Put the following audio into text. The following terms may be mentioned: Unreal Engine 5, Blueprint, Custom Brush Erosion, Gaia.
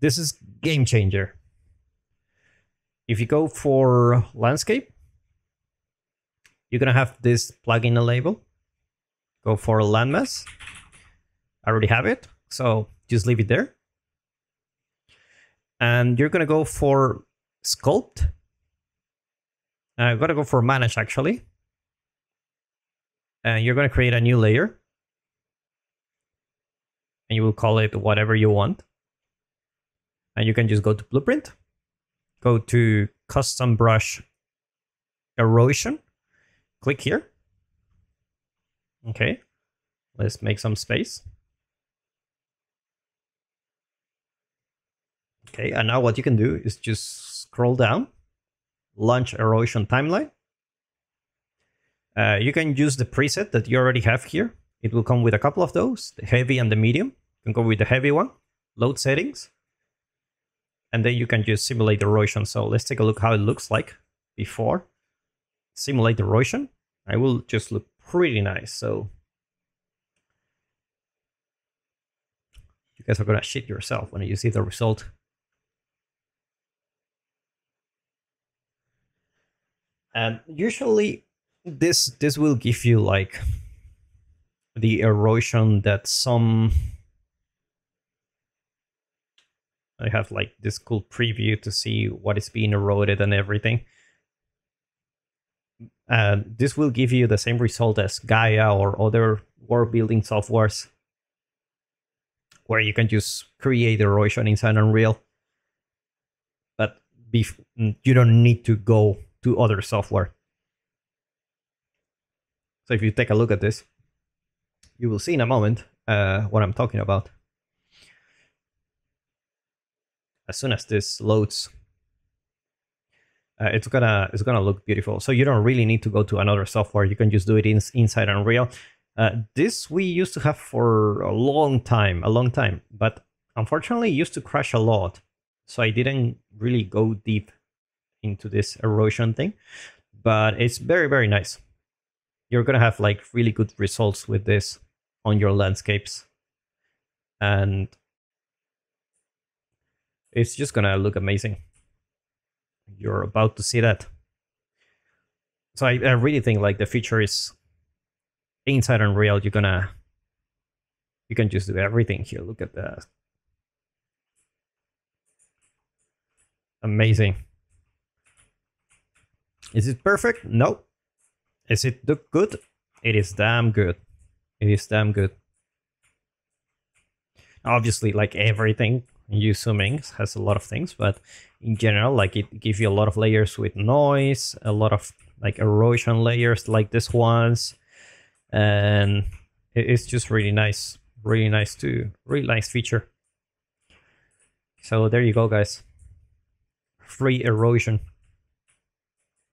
This is game changer. If you go for landscape, you're gonna have this plugin label. Go for landmass. I already have it, so just leave it there. And you're gonna go for sculpt. I'm gonna go for manage actually. And you're gonna create a new layer. And you will call it whatever you want. And you can just go to Blueprint, go to Custom Brush Erosion, click here. Okay, let's make some space. Okay, and now what you can do is just scroll down, launch erosion timeline. You can use the preset that you already have here. It will come with a couple of those, the heavy and the medium. You can go with the heavy one, load settings. And then you can just simulate erosion. So let's take a look how it looks like before. Simulate erosion. I will just look pretty nice. So you guys are gonna shit yourself when you see the result. And usually this will give you like the erosion that some... I have like this cool preview to see what is being eroded and everything. This will give you the same result as Gaia or other world building softwares, where you can just create erosion inside Unreal. But you don't need to go to other software. So if you take a look at this, you will see in a moment what I'm talking about. As soon as this loads, it's gonna look beautiful. So you don't really need to go to another software. You can just do it inside Unreal. This we used to have for a long time, but unfortunately it used to crash a lot. So I didn't really go deep into this erosion thing, but it's very, very nice. You're gonna have like really good results with this on your landscapes. And it's just gonna look amazing. You're about to see that. So I really think like the future is inside Unreal. You can just do everything here. Look at that. Amazing. Is it perfect? No. Is it good? It is damn good. It is damn good. Obviously, like everything you zooming has a lot of things, but in general, like it gives you a lot of layers with noise, a lot of like erosion layers like this ones, and it's just really nice feature. So there you go, guys. Free erosion.